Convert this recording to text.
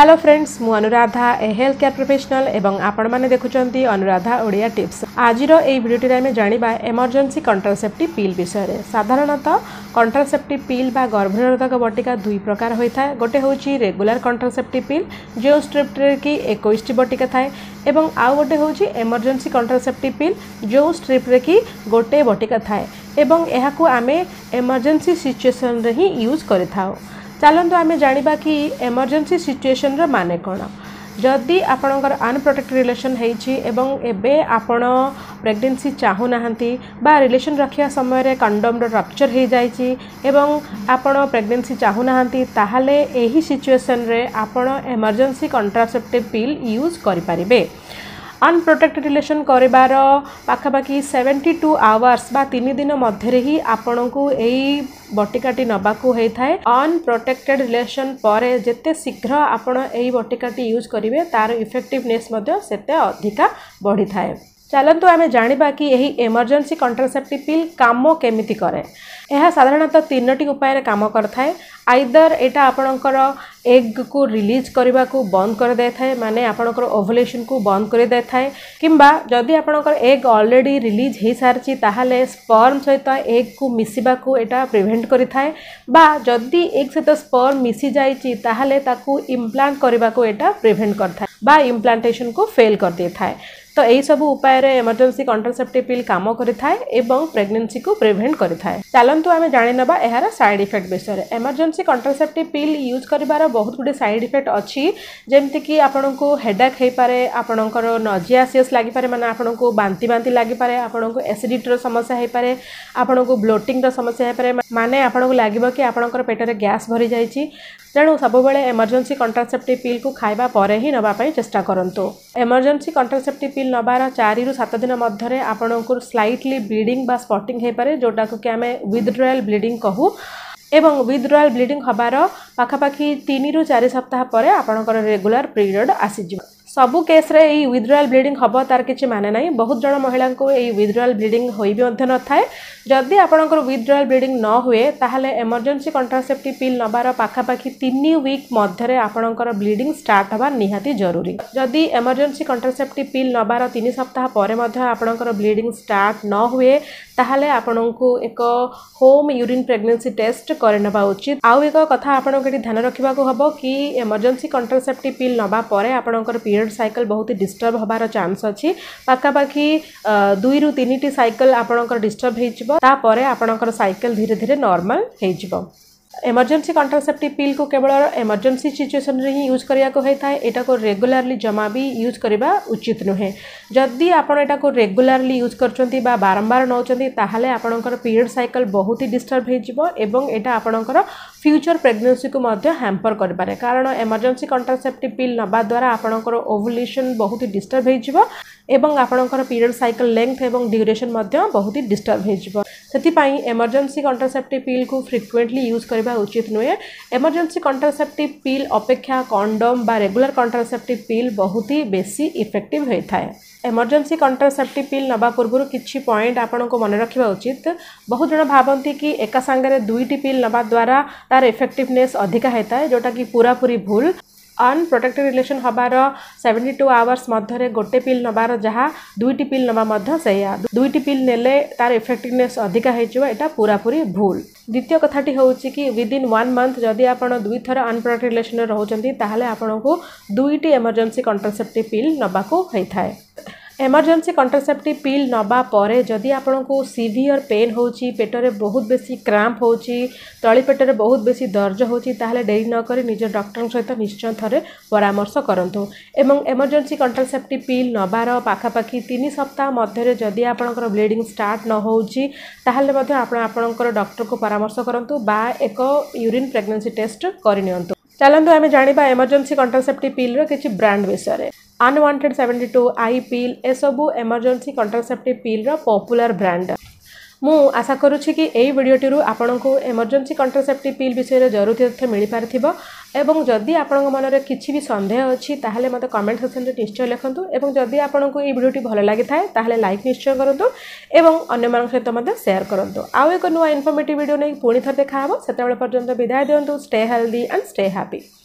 Hello friends, मु Anuradha a health care professional एवं आपण माने देखुचंती अनुराधा ओडिया टिप्स। आज रो ए वीडियो टी आमे जानिबा इमरजेंसी कंट्रासेप्टिव पिल विषय रे। साधारणतः कंट्रासेप्टिव पिल बा गर्भनिरोधक बटिका दुई प्रकार होय थाय। गोटे होची रेगुलर कंट्रासेप्टिव पिल जो स्ट्रिप रे की 21 टी बटिका थाय एवं आ गोटे होची इमरजेंसी कंट्रासेप्टिव पिल जो स्ट्रिप रे की गोटे बटिका थाय एवं एहा को आमे इमरजेंसी सिचुएशन रे ही यूज करे थाओ। चलतु आम जाना कि एमरजेंसी सिचुएशन रे माने कौन। जदि आपणकर अनप्रोटेक्टेड रिलेशन होती एबे आपण प्रेग्नेंसी चाहूना बा रिलेशन रखा समय कंडोम रप्चर हो जाए आपण प्रेग्नेंसी चाहूना ताहले एही सिचुएशन रे आपण एमरजेंसी कंट्रासेप्टिव पिल यूज करें। अनप्रोटेक्टेड रिलेशन करार पाखापाखि 72 आवर्स बा 3 दिन मध्य ही आपण को यही बटिकाटी नबाकू होता है। अनप्रोटेक्टेड रिलेशन पर जिते शीघ्र आपण यही बटिकाटी यूज करेंगे तार इफेक्टिवनेस सेते अधिका बढ़ी थाए। चलतु आम जाना कि यही इमरजेंसी कंट्रासेप्टिव पिल काम केमिति करे। यह साधारणतः 3टी उपाय काम करथाए। आइदर एटा आपणकर एग को रिलीज करने को बंद कर दे थाए, माने आपणकर ओवुलेशन को बंद कर दे थाए, किंबा जदि आपणकर एग ऑलरेडी रिलीज हो सारी ताहले स्पर्म सहित एग को मिसिबा को एटा प्रिवेंट करि थाए, बा जदि एग सहित स्पर्म मिसी जाई ताहले ताकू इम्प्लांट करने को एटा प्रिवेंट करथाए बा इम्प्लांटेशन को फेल कर दे थाए। तो यही सब उपाय रे इमरजेंसी कंट्रासेप्टिव पिल काम करि थाए एवं प्रेगनेंसी को प्रिवेंट करि थाए। चलंतु आमे जानि नबा एहार साइड इफेक्ट विषय रे। इमरजेंसी कंट्रासेप्टिव पिल यूज करिबार बहुत गुडे साइड इफेक्ट अछि, जेमति कि आपनको हेडेक हे पारे, आपनकर नोजियासियस लागि पारे, माने आपनको बांती बांती लागि पारे, आपनको एसिडिटी रो समस्या हे पारे, आपनको ब्लोटिंग रो समस्या हे पारे, माने आपनको लागिबो कि आपनकर पेट रे गैस भरि जाईछि। तेणु सब बेले इमरजेंसी कंट्रासेप्टिव पिल को खाइबा परे ही नबा पई चेष्टा करंतु। इमरजेंसी कंट्रासेप्टिव पिल नबार 4 ରୁ 7 दिन मध्य आपनको स्लाइटली ब्लीडिंग बा स्पॉटिंग हो पारे, जोटा को कि आम विथड्रॉयल ब्लीडिंग कहू एवं विथड्रॉयल ब्लीडिंग हबार पाखापाखि 3 ରୁ 4 सप्ताह पर आपणकर रेगुलर पीरियड आसीजिबो। सबु केस रे यही विथड्रॉयल ब्लीडिंग हबो तार किछि माने नाही। बहुत जन महिला को यही विथड्रॉयल ब्लीडिंग होई भी न थाए। जदि आपणकर विथड्रॉयल ब्लीडिंग न हुए ताहले इमरजेंसी कंट्रासेप्टिव पिल नबार पाखापाखि 3 वीक मध्य आपणकर ब्लीडिंग स्टार्ट हबा निहाती जरूरी। जदि इमरजेंसी कंट्रासेप्टिव पिल नबार 3 सप्ताह पर मध्य आपणकर ब्लीडिंग स्टार्ट न हुए ताहले आपणको एक होम यूरिन प्रेगनेंसी टेस्ट करना उचित। आउ एक कथा आपन के ध्यान रखा हम कि इमरजेंसी कंट्रासेप्टिव पिल नबा परे आपणकर पीरियड साइकिल बहुत ही डिस्टर्ब हबार चांस अच्छी। पाखापाखि 2 ରୁ 3 साइकिल आपणकर डिस्टर्ब हो, तापर आपणकर साइकिल धीरे धीरे नॉर्मल हो। इमरजेंसी कंट्रासेप्टिव पिल को केवल इमरजेंसी सिचुएशन रे ही यूज करिया को होता है। एटा को रेगुलरली जमा भी यूज करबा उचित नुहे। जदि आपण एटा को रेगुलरली यूज करचंती बा बारंबार नौचंती ताहले आपणकर पीरियड साइकिल बहुत ही डिस्टर्ब हो जिवो एवं एटा आपणकर फ्यूचर प्रेगनेंसी को मध्य हैम्पर कर पारे, कारण इमरजेंसी कंट्रासेप्टिव पिल नबा द्वारा आपणकर ओवुलेशन बहुत ही डिस्टर्ब हो जिवो एवं आपणकर पीरियड साइकिल लेंथ एवं ड्यूरेशन मध्य बहुत ही डिस्टर्ब हो जिवो। सेथिपाई इमरजेंसी कंट्रासेप्टिव पिल को फ्रिक्वेंटली यूज करबा उचित नुहे। इमरजेंसी कंट्रासेप्टिव पिल अपेक्षा कंडोम बा रेगुलर कंट्रासेप्टिव पिल बहुत ही बेसी इफेक्टिव होता है। इमरजेंसी कंट्रासेप्टिव पिल नबा पूर्व किछि पॉइंट आपण को मन रखा उचित। बहुत जन भावती कि एका सांगे 2टी पिल नबा द्वारा तार इफेक्टिवनेस अधिका होता है, जोटा कि पूरापूरी भूल। अनप्रोटेक्टेड रिलेशन हबार 72 आवर्स मध्य गोटे पिल नबार जहाँ 2टी पिल नबा मध्य सेया, 2टी पिल नेले तार इफेक्टिवनेस अधिका होइचो, एटा पूरापूरी भूल। द्वितीय कथाटी होउछि कि विदिन 1 मन्थ जदि आपण 2 थर अनप्रोटेक्टेड रिलेशन रहउचंती ताहले आपणको 2टी इमरजेंसी कंट्रासेप्टिव पिल नबाको होइथाए। इमरजेंसी कंट्रासेप्टिव पिल नबा परे जदि आपको सीवियर पेन होची, पेटर बहुत बेसी क्राम्प होची, तली पेटर बहुत बेसी दर्द होची, ताहले डेरी नकरी निज डॉक्टर सहित निश्चय थरे परामर्श करंतु। एवं इमरजेंसी कंट्रासेप्टिव पिल नबार पाखापाखि 3 सप्ताह मध्य जदि आपणकर ब्लीडिंग स्टार्ट न होची ताहले मध्य आपण आपणकर डॉक्टर को परामर्श करंतु बा एक यूरिन प्रेगनेंसी टेस्ट करिनियंतु। चलंतु आमे जानिबा इमरजेंसी कंट्रासेप्टिव पिल रो किछि ब्रांड विषय रे। अनवांटेड 72, आई पिल ए सबु इमरजेंसी कंट्रासेप्टिव पिल रो पॉपुलर ब्रांड। मु आशा करुछि कि एई वीडियोटी रु आपनकु इमरजेंसी कंट्रासेप्टिव पिल विषय रे जरूरी तथ्य मिलि पारथिबो एवं जदि आपनक मन रे किछि भी संदेह अछि ताहले मते कमेंट सेक्शन रे निश्चय लिखंतु एवं जदि आपनकु एई वीडियोटी भलो लागि थाए ताहले लाइक निश्चय करंतु एवं अन्य मानन सहित मते शेयर करंतु। आउ एक नुवा इन्फॉर्मेटिव वीडियो नै पुणी थर देखा हबो। सेतेबेले पर्यंत विदाय दियंतु। Stay healthy and stay happy.